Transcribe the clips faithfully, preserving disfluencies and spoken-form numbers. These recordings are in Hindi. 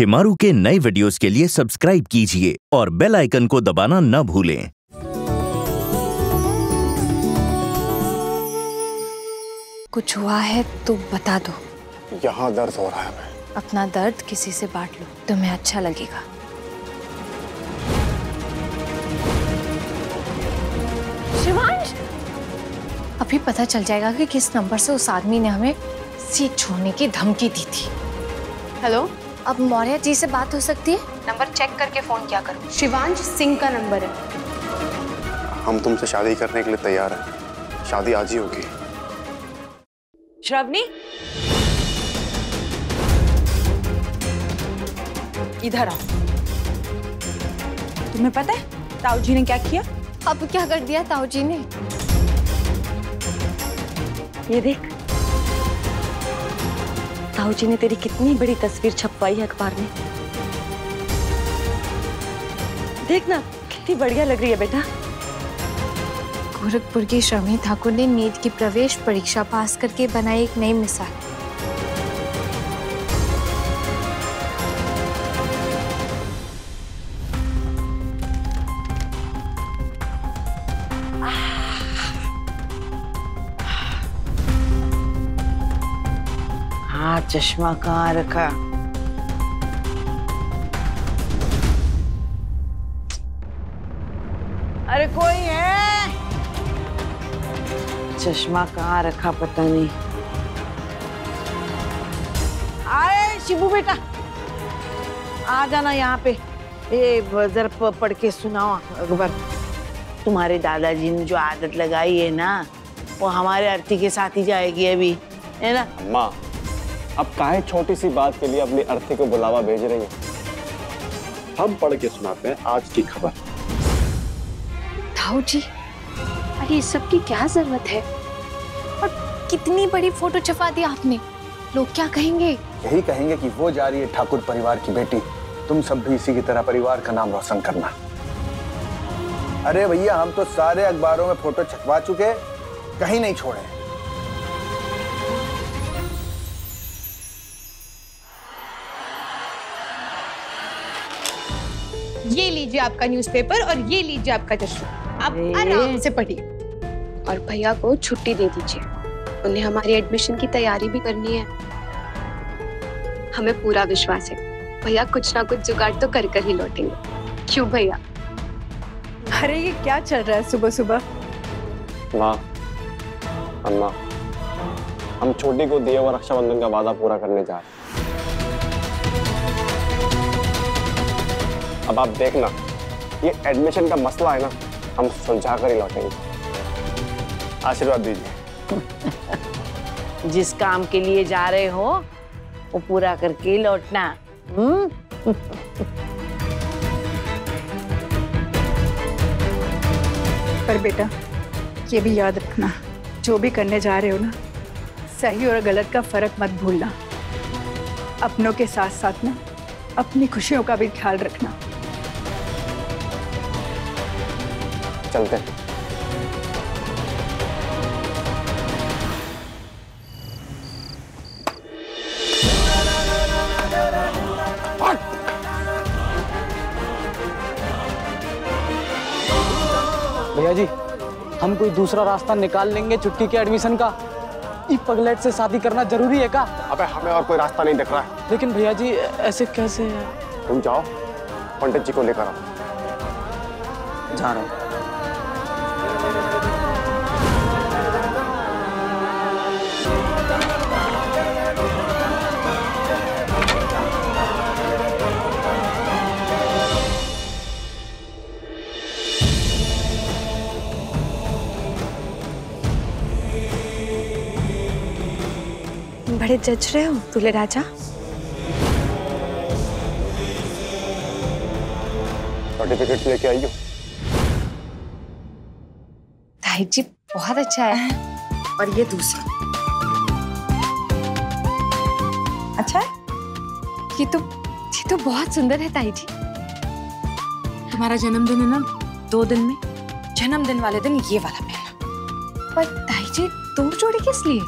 शिमारू के नए वीडियोस के लिए सब्सक्राइब कीजिए और बेल आइकन को दबाना न भूलें। कुछ हुआ है तो बता दो। यहाँ दर्द हो रहा है। अपना दर्द किसी से बांट लो, तुम्हें अच्छा लगेगा। शिवांश, अभी पता चल जाएगा कि किस नंबर से उस आदमी ने हमें सीट छोड़ने की धमकी दी थी। हेलो, अब मौर्य जी से बात हो सकती है? नंबर चेक करके फोन किया करो। शिवांश सिंह का नंबर है। हम तुमसे शादी करने के लिए तैयार हैं। शादी आज ही होगी। श्रावणी, इधर आओ। तुम्हें पता है ताऊ जी ने क्या किया? अब क्या कर दिया ताऊ जी ने? ये देख, ताऊ जी ने तेरी कितनी बड़ी तस्वीर छपवाई है अखबार में। देख ना, कितनी बढ़िया लग रही है बेटा। गोरखपुर की श्रमी ठाकुर ने नीट की प्रवेश परीक्षा पास करके बनाई एक नई मिसाल। चश्मा कहाँ रखा? अरे कोई है? चश्मा कहाँ रखा पता नहीं। आए शिबू बेटा, आ जाना यहाँ पे। ये जरा पढ़ के सुनाओ अखबार। तुम्हारे दादाजी ने जो आदत लगाई है ना, वो हमारे आरती के साथ ही जाएगी अभी, है ना? अम्मा, अब काहे छोटी सी बात के लिए अपनी अर्थी को बुलावा भेज रही है? हम पढ़ के सुनाते हैं आज की खबर। ताऊ जी, अरे इस सब की क्या जरूरत है? और कितनी बड़ी फोटो छपा दी आपने। लोग क्या कहेंगे? यही कहेंगे कि वो जा रही है ठाकुर परिवार की बेटी। तुम सब भी इसी की तरह परिवार का नाम रोशन करना। अरे भैया, हम तो सारे अखबारों में फोटो छपवा चुके, कहीं नहीं छोड़े। ये लीजिए आपका न्यूज़पेपर और ये लीजिए आपका चश्मा। आप आराम से पढ़िए और भैया को छुट्टी दे दीजिए। उन्हें हमारी एडमिशन की तैयारी भी करनी है। हमें पूरा विश्वास है भैया कुछ ना कुछ जुगाड़ तो कर कर ही लौटेंगे। क्यों भैया? अरे ये क्या चल रहा है सुबह सुबह? माँ, अम्मा, हम छोटी को दिए हुआ रक्षाबंधन का वादा पूरा करने जा रहे हैं। अब आप देखना, ये एडमिशन का मसला है ना, हम सुलझा कर ही लौटेंगे। आशीर्वाद दीजिए। जिस काम के लिए जा रहे हो वो पूरा करके लौटना। हम्म। पर बेटा ये भी याद रखना, जो भी करने जा रहे हो ना, सही और गलत का फर्क मत भूलना। अपनों के साथ साथ ना अपनी खुशियों का भी ख्याल रखना। चलते हैं। भैया जी, हम कोई दूसरा रास्ता निकाल लेंगे छुट्टी के एडमिशन का। ई पगलेट से शादी करना जरूरी है का? अबे हमें और कोई रास्ता नहीं दिख रहा है। लेकिन भैया जी ऐसे कैसे है? तुम जाओ, पंडित जी को लेकर आओ। जा रहा हूँ। बड़े जज रहे हो दूल्हे राजा। सर्टिफिकेट लेके आई हो? ताई जी बहुत अच्छा है। और ये दूसरा अच्छा है? ये तो ये तो बहुत सुंदर है ताई जी। तुम्हारा जन्मदिन है ना दो दिन में, जन्मदिन वाले दिन ये वाला पहना। पर ताई जी तुम जोड़ी किस लिए?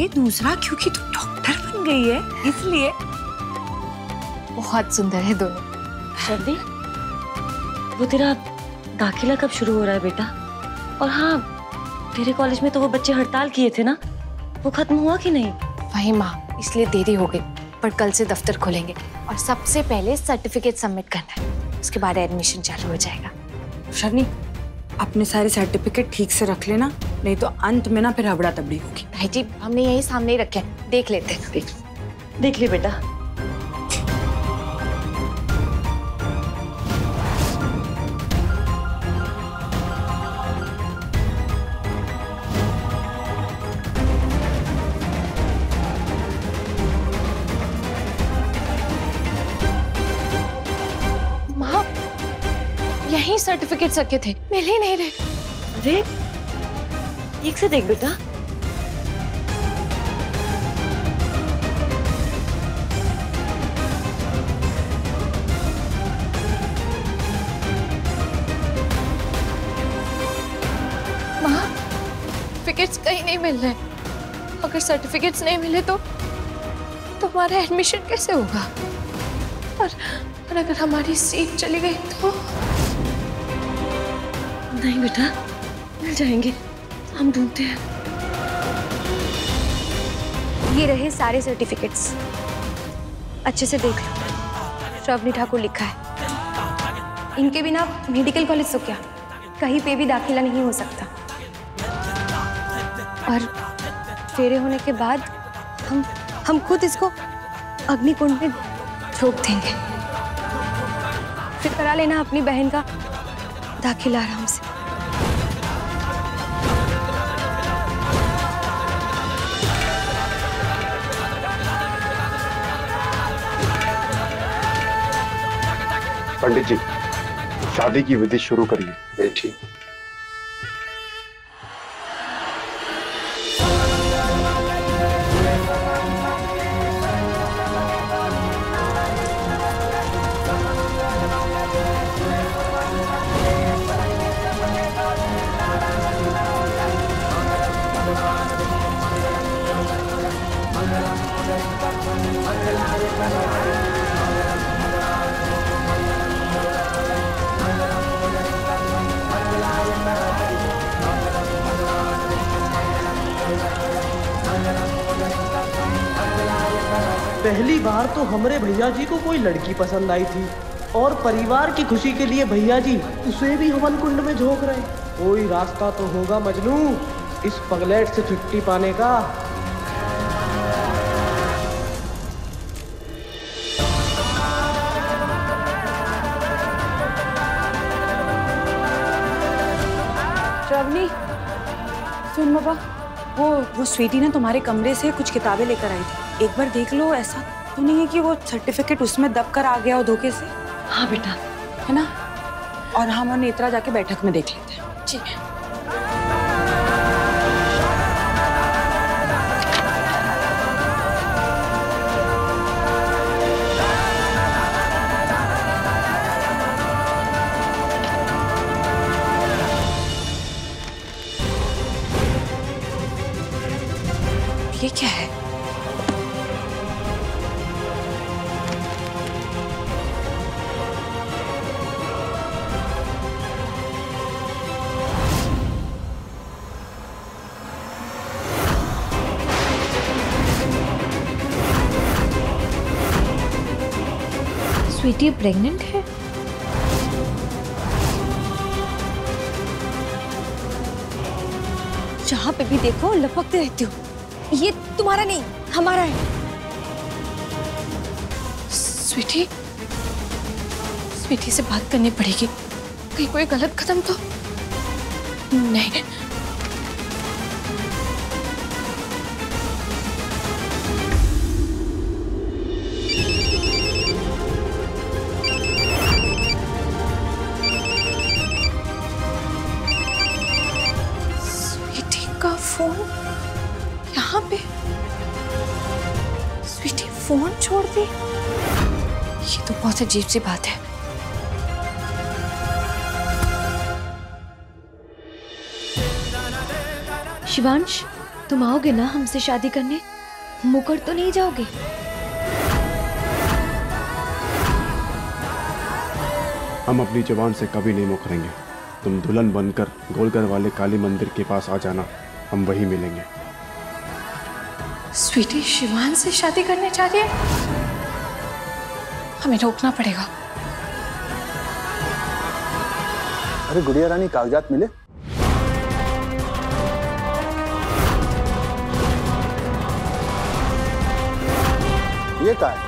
ये दूसरा, क्योंकि तुम डॉक्टर बन गई है इसलिए। बहुत सुंदर है दोनों। श्रवणी, वो तेरा दाखिला कब शुरू हो रहा है बेटा? और हाँ, तेरे कॉलेज में तो वो बच्चे हड़ताल किए थे ना, वो खत्म हुआ कि नहीं? वही माँ, इसलिए देरी हो गई, पर कल से दफ्तर खुलेंगे और सबसे पहले सर्टिफिकेट सबमिट करना है, उसके बाद एडमिशन चालू हो जाएगा। श्रवणी, अपने सारे सर्टिफिकेट ठीक से रख लेना, नहीं तो अंत में ना फिर हबड़ा तबड़ी होगी। भाई जी, हमने यही सामने ही रखे हैं, देख लेते हैं। देख देख ले बेटा। यही सर्टिफिकेट सके थे, मिल ही नहीं रहे। अरे एक से देख बेटा। माँ, सर्टिफिकेट्स कहीं नहीं मिल रहे। अगर सर्टिफिकेट्स नहीं मिले तो तुम्हारा एडमिशन कैसे होगा? और, और अगर हमारी सीट चली गई तो? नहीं बेटा, मिल जाएंगे, हम ढूंढते हैं। ये रहे सारे सर्टिफिकेट्स, अच्छे से देख लो। श्रावणी ठाकुर लिखा है, इनके बिना मेडिकल कॉलेज तो क्या, कहीं पे भी दाखिला नहीं हो सकता। और फेरे होने के बाद हम हम खुद इसको अग्निकुंड में ठोक देंगे। फिर करा लेना अपनी बहन का दाखिला आराम से। पंडित जी, शादी की विधि शुरू करिए। बेटी, पहली बार तो हमारे भैया जी को कोई लड़की पसंद आई थी और परिवार की खुशी के लिए भैया जी उसे भी हवन कुंड में झोंक रहे। कोई रास्ता तो होगा मजनू इस पगलेट से छुट्टी पाने का। श्रावणी, सुन बाबा, वो वो स्वीटी ना तुम्हारे कमरे से कुछ किताबें लेकर आई थी, एक बार देख लो, ऐसा तो नहीं है कि वो सर्टिफिकेट उसमें दब कर आ गया हो धोखे से। हाँ बेटा, है ना। और हम और नेत्रा जाके बैठक में देख लेते हैं। ठीक है। ये क्या है? स्वीटी प्रेग्नेंट है? जहां पे भी देखो लपकते रहती हो। ये तुम्हारा नहीं, हमारा है। स्वीटी, स्वीटी से बात करनी पड़ेगी, कहीं कोई गलत कदम तो नहीं। स्वीटी का फोन पे? स्वीटी फोन छोड़ दी? ये तो बहुत अजीब सी बात है। शिवांश, तुम आओगे ना हमसे शादी करने? मुकर तो नहीं जाओगे? हम अपनी जुबान से कभी नहीं मुकरेंगे। तुम दुल्हन बनकर गोलघर वाले काली मंदिर के पास आ जाना, हम वहीं मिलेंगे। स्वीटी शिवान से शादी करने जा रही है, हमें रोकना पड़ेगा। अरे गुड़िया रानी, कागजात मिले? ये क्या है?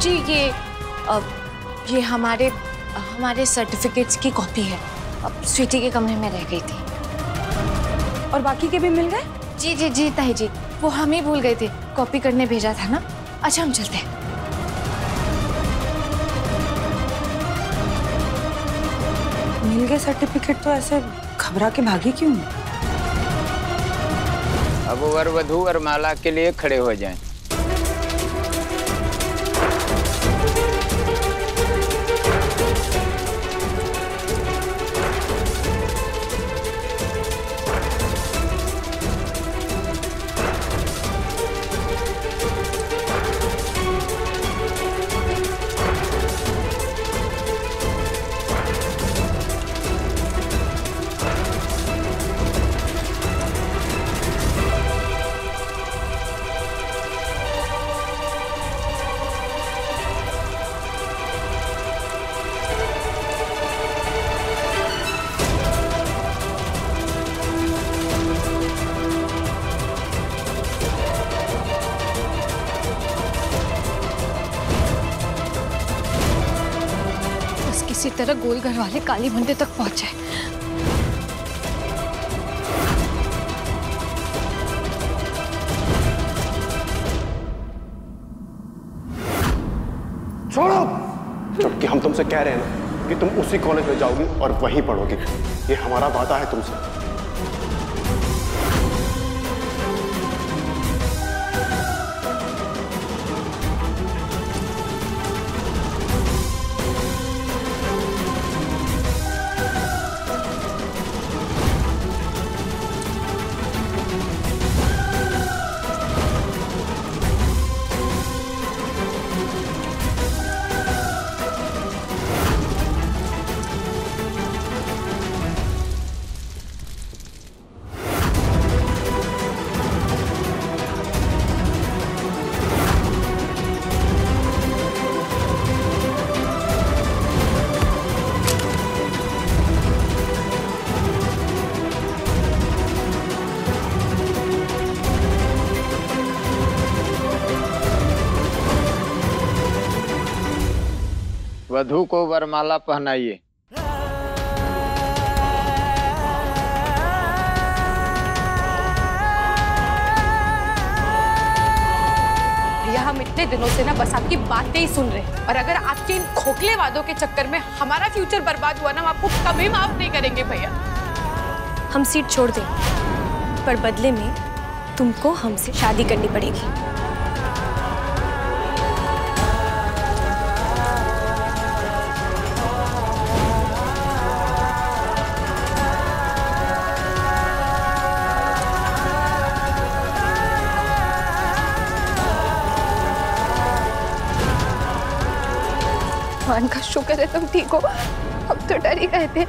जी ये आ, ये हमारे हमारे सर्टिफिकेट्स की कॉपी है। अब स्वीटी के कमरे में रह गई थी और बाकी के भी मिल गए। जी जी जी ताई जी, वो हम ही भूल गए थे, कॉपी करने भेजा था ना। अच्छा हम चलते हैं। मिल गए सर्टिफिकेट तो ऐसे घबरा के भागी क्यों? अब वर वधू और माला के लिए खड़े हो जाएं। इसी तरह गोलघर वाले काली मंदिर तक पहुंचे। छोड़ो, जबकि हम तुमसे कह रहे हैं ना कि तुम उसी कॉलेज में जाओगी और वहीं पढ़ोगी, ये हमारा वादा है तुमसे। वधू को वरमाला पहनाइए। भैया हम इतने दिनों से ना बस आपकी बातें ही सुन रहे, और अगर आपके इन खोखले वादों के चक्कर में हमारा फ्यूचर बर्बाद हुआ ना, हम आपको कभी माफ नहीं करेंगे भैया। हम सीट छोड़ दें, पर बदले में तुमको हमसे शादी करनी पड़ेगी। भगवान का शुक्र है तुम ठीक हो, हम तो डर ही गए थे।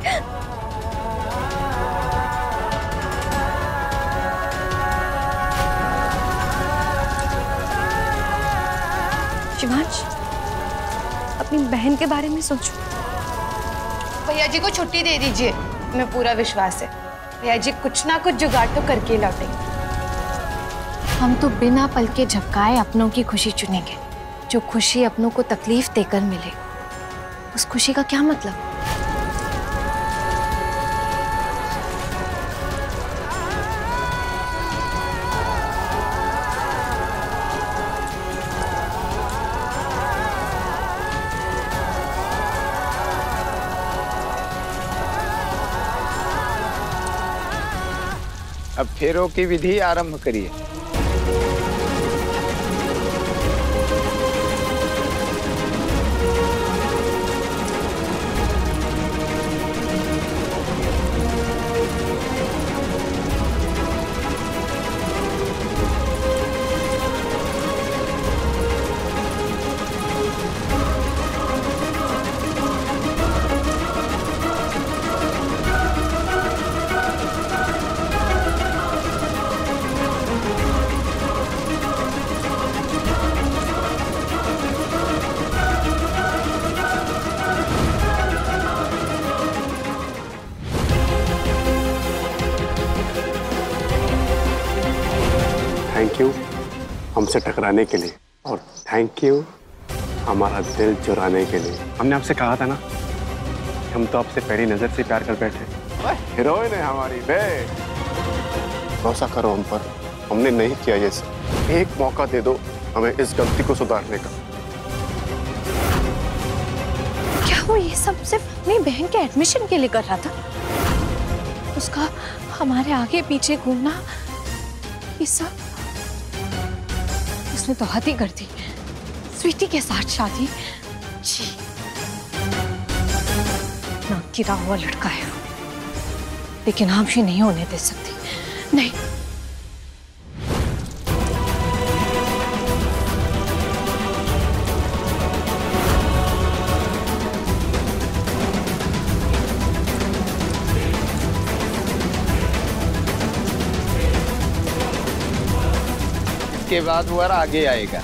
शिवांश, अपनी बहन के बारे में सोचो। भैया जी को छुट्टी दे दीजिए, मैं पूरा विश्वास है भैया जी कुछ ना कुछ जुगाड़ तो करके लौटेंगे। हम तो बिना पल के झपकाए अपनों की खुशी चुनेंगे। जो खुशी अपनों को तकलीफ देकर मिले, उस खुशी का क्या मतलब? अब फेरों की विधि आरंभ करिए। हमसे टकराने के लिए और थैंक यू हमारा दिल चुराने के लिए। हमने आपसे कहा था ना, हम तो आपसे पहली नजर से प्यार कर बैठे। हीरोइन है हमारी बे, भरोसा करो हम पर, हमने नहीं किया ये सब। एक मौका दे दो हमें इस गलती को सुधारने का। क्या वो ये सब सिर्फ अपनी बहन के एडमिशन के लिए कर रहा था? उसका हमारे आगे पीछे घूमना ये सब, उसने तो हद ही कर दी। स्वीटी के साथ शादी, जी ना गिरा हुआ लड़का है, लेकिन हम ये नहीं होने दे सकती। नहीं, के बाद वो आगे आएगा।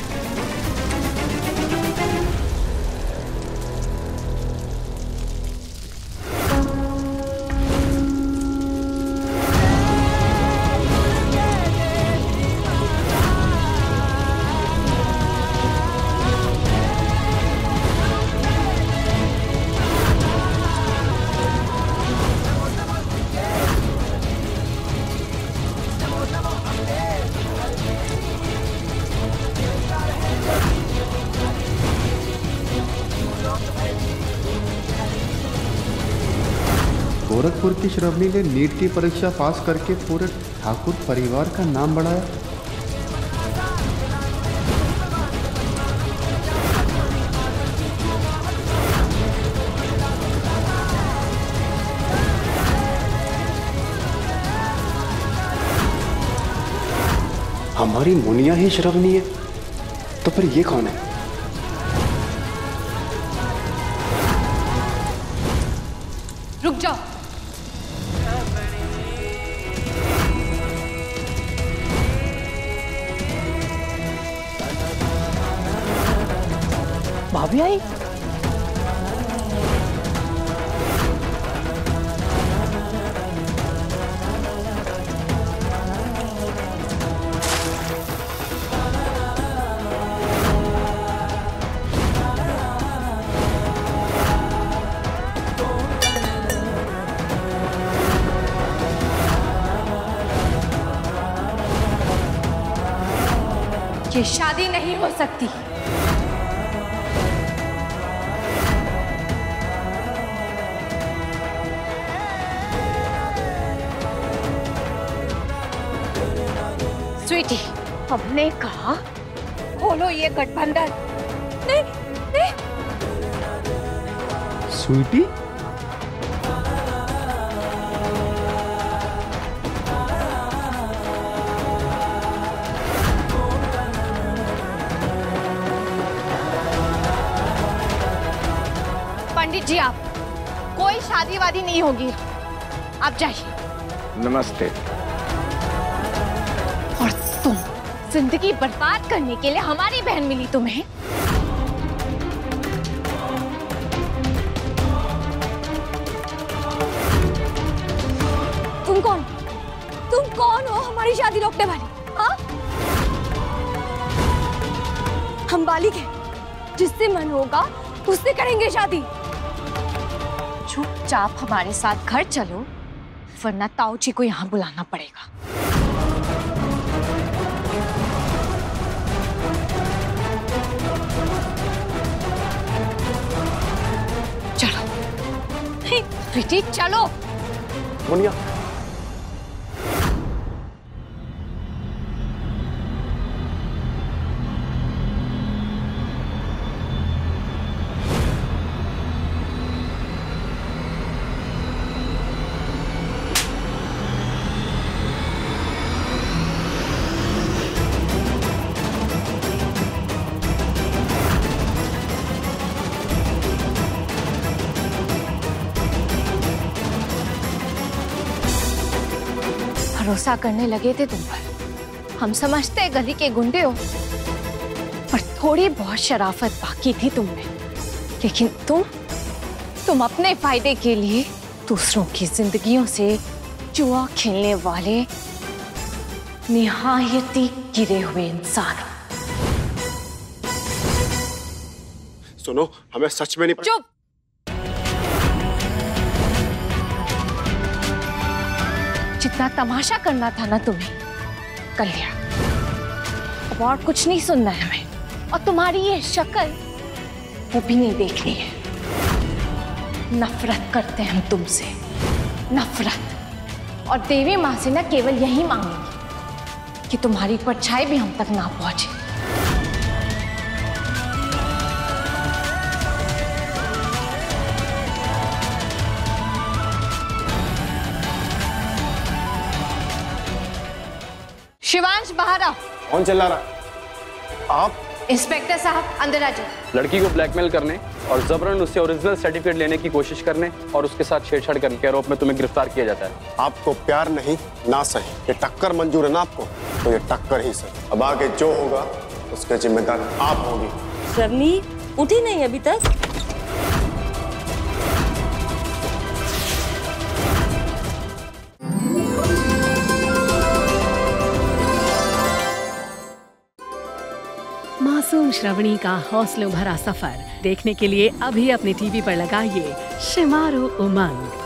गोरखपुर की श्रवणी ने नीट की परीक्षा पास करके पूरे ठाकुर परिवार का नाम बढ़ाया। हमारी मुनिया ही श्रवणी है, तो फिर ये कौन है? रुक जाओ, भाभी आई। ये शादी नहीं हो सकती। स्वीटी, हमने कहा खोलो ये गठबंधन। नहीं, नहीं। स्वीटी, पंडित जी आप, कोई शादी वादी नहीं होगी, आप जाइए। नमस्ते। और तुम जिंदगी बर्बाद करने के लिए हमारी बहन मिली तुम्हें? तुम कौन तुम कौन हो हमारी शादी रोकने वाली? हाँ, हम बालिग हैं, जिससे मन होगा उससे करेंगे शादी। चुपचाप हमारे साथ घर चलो, वरना ताऊ जी को यहाँ बुलाना पड़ेगा। स्वीटी चलो। मुनिया, भरोसा करने लगे थे तुम पर, हम समझते गली के गुंडे हो, पर थोड़ी बहुत शराफत बाकी थी तुम में। लेकिन तुम तुम अपने फायदे के लिए दूसरों की जिंदगियों से जुआ खेलने वाले निहायती गिरे हुए इंसान हो। सुनो, हमें सच में नहीं। चुप। जितना तमाशा करना था ना तुम्हें कर लिया, अब और कुछ नहीं सुनना है हमें। और तुम्हारी ये शक्ल वो भी नहीं देखनी है। नफरत करते हैं हम तुमसे, नफरत। और देवी माँ से ना केवल यही मांगेंगे कि तुम्हारी परछाई भी हम तक ना पहुंचे। शिवांश बाहर आओ। कौन चिल्ला रहा? आप? इंस्पेक्टर साहब अंदर आ जाओ। लड़की को ब्लैकमेल करने और जबरन उससे ओरिजिनल सर्टिफिकेट लेने की कोशिश करने और उसके साथ छेड़छाड़ करने के आरोप में तुम्हें गिरफ्तार किया जाता है। आपको प्यार नहीं ना सही, ये टक्कर मंजूर है ना आपको, तो ये टक्कर ही सही। अब आगे जो होगा उसके जिम्मेदार आप होगी। श्रवणी उठी नहीं अभी तक। श्रवणी का हौसलों भरा सफर देखने के लिए अभी अपने टीवी पर लगाइए शिमारू उमंग।